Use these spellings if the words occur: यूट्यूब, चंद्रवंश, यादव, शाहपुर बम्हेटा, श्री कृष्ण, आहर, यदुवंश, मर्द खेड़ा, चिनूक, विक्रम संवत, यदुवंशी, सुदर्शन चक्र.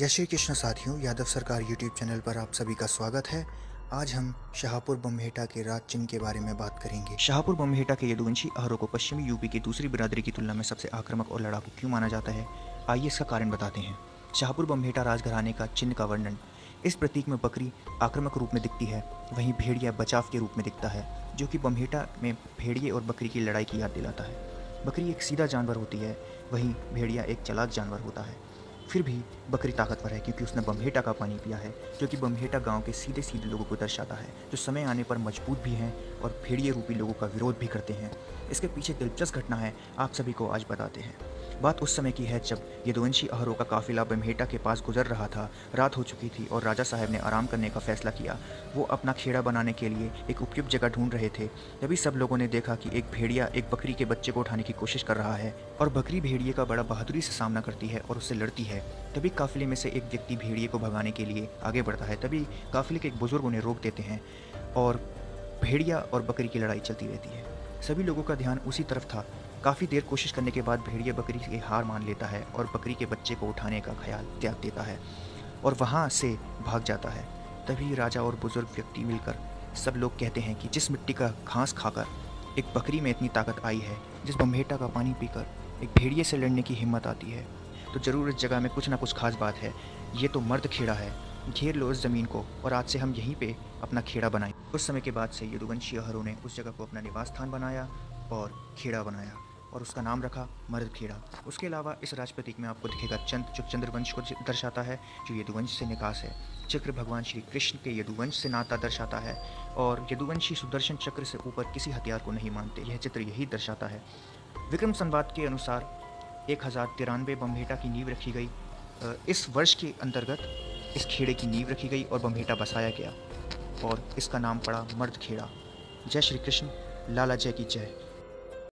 जय श्री कृष्ण साथियों, यादव सरकार यूट्यूब चैनल पर आप सभी का स्वागत है। आज हम शाहपुर बम्हेटा के राज चिन्ह के बारे में बात करेंगे। शाहपुर बम्हेटा के यदुवंशी आहरों को पश्चिमी यूपी की दूसरी बिरादरी की तुलना में सबसे आक्रामक और लड़ाकू क्यों माना जाता है, आइए इसका कारण बताते हैं। शाहपुर बम्हेटा राजघराने का चिन्ह का वर्णन। इस प्रतीक में बकरी आक्रामक रूप में दिखती है, वहीं भेड़िया बचाव के रूप में दिखता है, जो कि बम्हेटा में भेड़िए और बकरी की लड़ाई की याद दिलाता है। बकरी एक सीधा जानवर होती है, वहीं भेड़िया एक चालाक जानवर होता है। फिर भी बकरी ताकतवर है क्योंकि उसने बम्हेटा का पानी पिया है, जो कि बम्हेटा गांव के सीधे सीधे लोगों को दर्शाता है, जो समय आने पर मजबूत भी हैं और भेड़िए रूपी लोगों का विरोध भी करते हैं। इसके पीछे दिलचस्प घटना है, आप सभी को आज बताते हैं। बात उस समय की है जब यदुवंशी आहरों का काफिला बम्हेटा के पास गुजर रहा था। रात हो चुकी थी और राजा साहब ने आराम करने का फैसला किया। वो अपना खेड़ा बनाने के लिए एक उपयुक्त जगह ढूंढ रहे थे, तभी सब लोगों ने देखा कि एक भेड़िया एक बकरी के बच्चे को उठाने की कोशिश कर रहा है और बकरी भेड़िए का बड़ा बहादुरी से सामना करती है और उससे लड़ती है। तभी काफिले में से एक व्यक्ति भेड़िए को भगाने के लिए आगे बढ़ता है, तभी काफिले के एक बुजुर्ग उन्हें रोक देते हैं और भेड़िया और बकरी की लड़ाई चलती रहती है। सभी लोगों का ध्यान उसी तरफ था। काफ़ी देर कोशिश करने के बाद भेड़िया बकरी की हार मान लेता है और बकरी के बच्चे को उठाने का ख्याल त्याग देता है और वहाँ से भाग जाता है। तभी राजा और बुजुर्ग व्यक्ति मिलकर सब लोग कहते हैं कि जिस मिट्टी का घास खाकर एक बकरी में इतनी ताकत आई है, जिस बम्हेटा का पानी पीकर एक भेड़िए से लड़ने की हिम्मत आती है, तो ज़रूर इस जगह में कुछ ना कुछ खास बात है। ये तो मर्द खेड़ा है, घेर लो इस ज़मीन को और आज से हम यहीं पे अपना खेड़ा बनाएं। उस समय के बाद से यदुवंशी आहरों ने उस जगह को अपना निवास स्थान बनाया और खेड़ा बनाया और उसका नाम रखा मर्द खेड़ा। उसके अलावा इस राज प्रतीक में आपको दिखेगा चंद्र, जो चंद्रवंश को दर्शाता है, जो यदुवंश से निकास है। चक्र भगवान श्री कृष्ण के यदुवंश से नाता दर्शाता है और यदुवंशी सुदर्शन चक्र से ऊपर किसी हथियार को नहीं मानते, यह चित्र यही दर्शाता है। विक्रम संवत के अनुसार 1093 बम्हेटा की नींव रखी गई। इस वर्ष के अंतर्गत इस खेड़े की नींव रखी गई और बम्हेटा बसाया गया और इसका नाम पड़ा मर्द खेड़ा। जय श्री कृष्ण, लाला जय की जय।